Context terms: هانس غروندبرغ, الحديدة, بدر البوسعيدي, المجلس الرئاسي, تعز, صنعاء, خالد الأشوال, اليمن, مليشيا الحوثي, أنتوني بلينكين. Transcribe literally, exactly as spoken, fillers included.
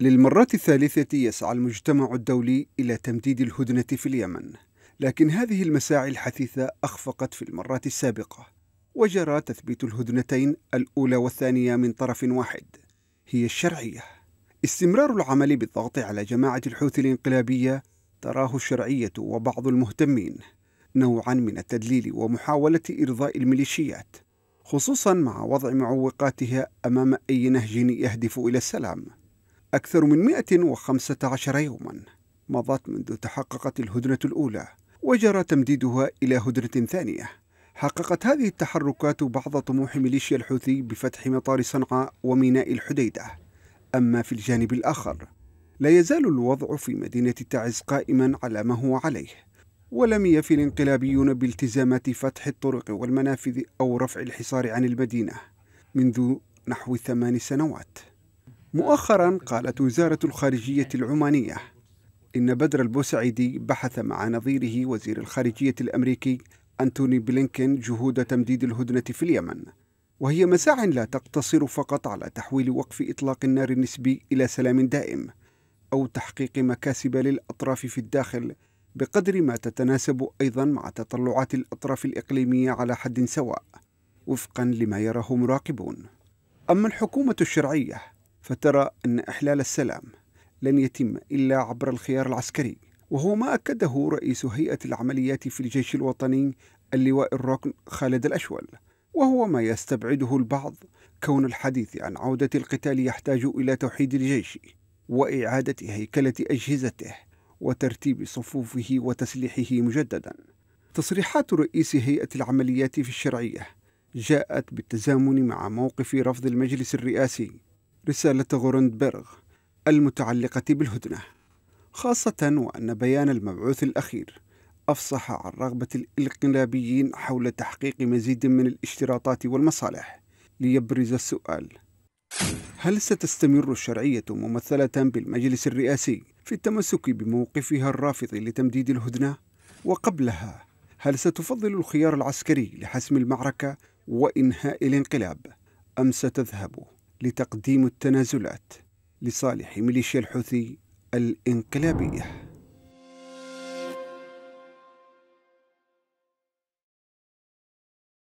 للمرة الثالثة يسعى المجتمع الدولي إلى تمديد الهدنة في اليمن، لكن هذه المساعي الحثيثة أخفقت في المرات السابقة، وجرى تثبيت الهدنتين الأولى والثانية من طرف واحد هي الشرعية. استمرار العمل بالضغط على جماعة الحوثي الانقلابية تراه الشرعية وبعض المهتمين نوعا من التدليل ومحاولة إرضاء الميليشيات، خصوصا مع وضع معوقاتها أمام أي نهج يهدف إلى السلام. أكثر من مئة وخمسة عشر يوما مضت منذ تحققت الهدنة الأولى، وجرى تمديدها إلى هدنة ثانية. حققت هذه التحركات بعض طموح ميليشيا الحوثي بفتح مطار صنعاء وميناء الحديدة. أما في الجانب الآخر، لا يزال الوضع في مدينة تعز قائما على ما هو عليه، ولم يف الانقلابيون بالتزامات فتح الطرق والمنافذ أو رفع الحصار عن المدينة منذ نحو ثمان سنوات. مؤخرا قالت وزارة الخارجية العمانية إن بدر البوسعيدي بحث مع نظيره وزير الخارجية الأمريكي أنتوني بلينكين جهود تمديد الهدنة في اليمن، وهي مساع لا تقتصر فقط على تحويل وقف إطلاق النار النسبي إلى سلام دائم أو تحقيق مكاسب للأطراف في الداخل بقدر ما تتناسب أيضا مع تطلعات الأطراف الإقليمية على حد سواء وفقا لما يراه مراقبون. أما الحكومة الشرعية فترى أن إحلال السلام لن يتم إلا عبر الخيار العسكري، وهو ما أكده رئيس هيئة العمليات في الجيش الوطني اللواء الركن خالد الأشوال، وهو ما يستبعده البعض كون الحديث عن عودة القتال يحتاج إلى توحيد الجيش وإعادة هيكلة أجهزته وترتيب صفوفه وتسليحه مجددا. تصريحات رئيس هيئة العمليات في الشرعية جاءت بالتزامن مع موقف رفض المجلس الرئاسي رسالة غروندبرغ المتعلقة بالهدنة، خاصة وأن بيان المبعوث الأخير أفصح عن رغبة الانقلابيين حول تحقيق مزيد من الاشتراطات والمصالح. ليبرز السؤال: هل ستستمر الشرعية ممثلة بالمجلس الرئاسي في التمسك بموقفها الرافض لتمديد الهدنة؟ وقبلها، هل ستفضل الخيار العسكري لحسم المعركة وإنهاء الانقلاب، أم ستذهب لتقديم التنازلات لصالح ميليشيا الحوثي الانقلابية؟